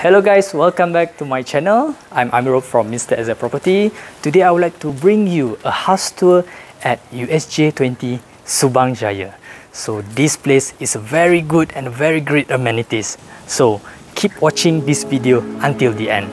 Hello guys, welcome back to my channel. I'm Amirul from Mr. Ezra Property. Today I would like to bring you a house tour at USJ 20 Subang Jaya. So this place is very good and very great amenities. So keep watching this video until the end.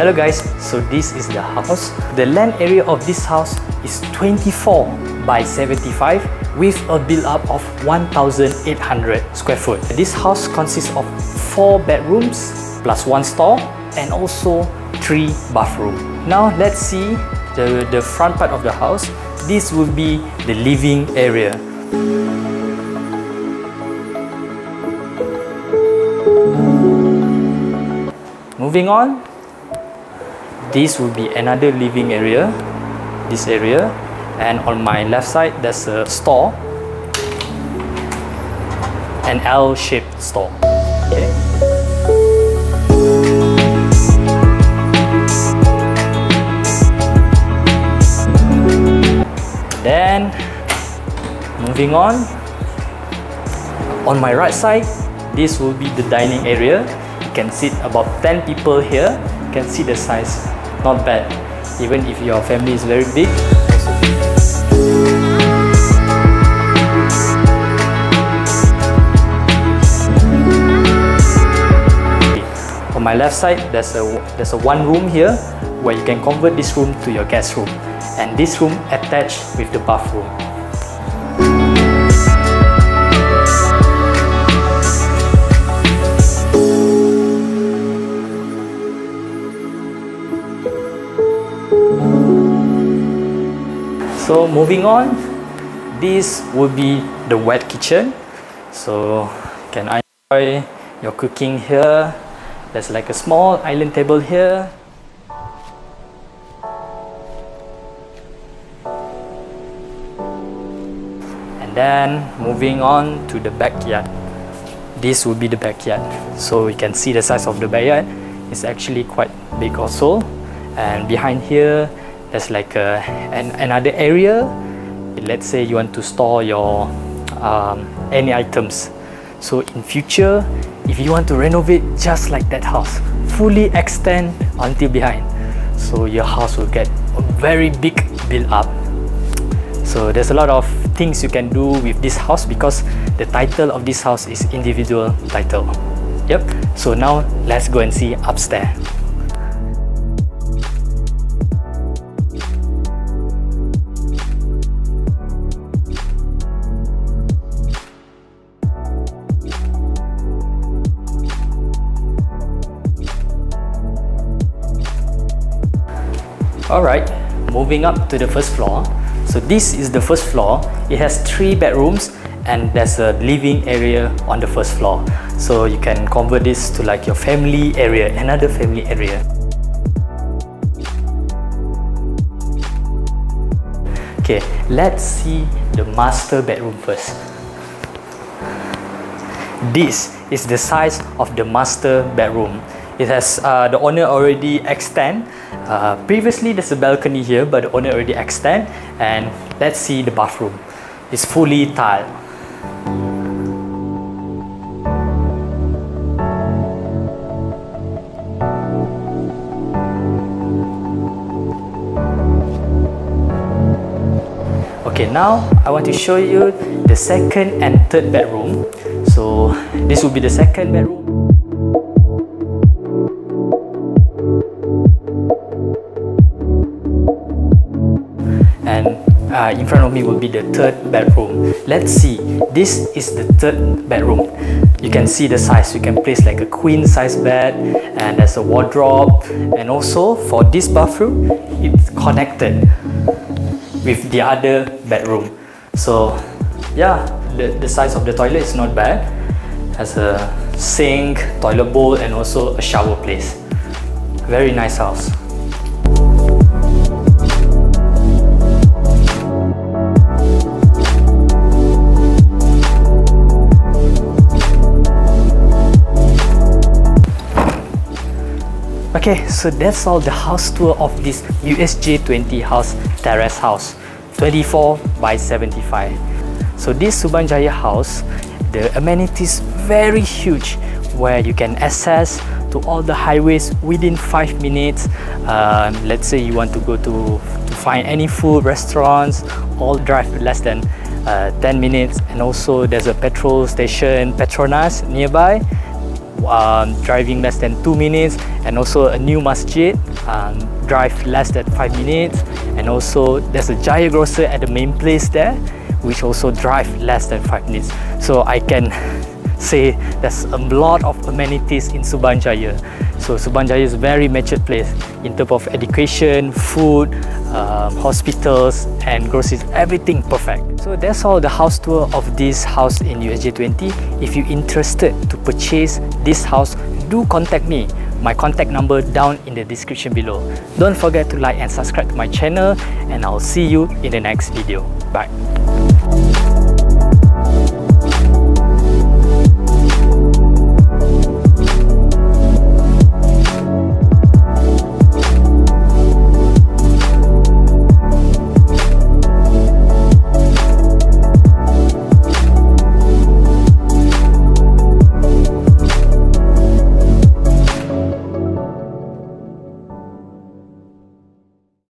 Hello guys, so this is the house. The land area of this house is 24 by 75 with a build-up of 1,800 square foot. This house consists of 4 bedrooms plus 1 store and also 3 bathrooms. Now let's see the front part of the house. This will be the living area. Moving on. This will be another living area, this area, and on my left side there's a store, an L-shaped store. Okay. Then moving on my right side, this will be the dining area. You can sit about 10 people here. You can see the size. Not bad, even if your family is very big. Okay. On my left side, there's a one room here where you can convert this room to your guest room, and this room attached with the bathroom. So moving on, this will be the wet kitchen. So you can enjoy your cooking here. There's like a small island table here. And then moving on to the backyard. This will be the backyard. So you can see the size of the backyard. It's actually quite big also. And behind here, there's like another area. Let's say you want to store your any items. So in future, if you want to renovate just like that house, fully extend until behind, so your house will get a very big build up. So there's a lot of things you can do with this house because the title of this house is individual title. Yep. So now let's go and see upstairs. Alright, moving up to the first floor. So this is the first floor. It has 3 bedrooms and there's a living area on the first floor. So you can convert this to like your family area, another family area. Okay, let's see the master bedroom first. This is the size of the master bedroom. It has the owner already extend. Previously there's a balcony here, but the owner already extend. And let's see the bathroom. It's fully tiled. Okay, now I want to show you the second and third bedroom. So this will be the second bedroom. In front of me will be the third bedroom. Let's see, this is the third bedroom. You can see the size. You can place like a queen size bed, and there's a wardrobe. And also for this bathroom, it's connected with the other bedroom. So yeah, the size of the toilet is not bad. Has a sink, toilet bowl, and also a shower place. Very nice house. Okay, so that's all the house tour of this USJ 20 house, terrace house, 24 by 75. So this Subang Jaya house, the amenities very huge, where you can access to all the highways within 5 minutes. Let's say you want to go to find any food, restaurants, all drive less than 10 minutes. And also there's a petrol station, Petronas, nearby. Driving less than 2 minutes, and also a new masjid, drive less than 5 minutes, and also there's a Jaya grocer at the main place there, which also drive less than 5 minutes. So I can say there's a lot of amenities in Subang Jaya. So Subang Jaya is a very matured place in terms of education, food, hospitals and groceries, everything perfect. So that's all the house tour of this house in USJ 20. If you're interested to purchase this house, do contact me. My contact number down in the description below. Don't forget to like and subscribe to my channel, and I'll see you in the next video. Bye.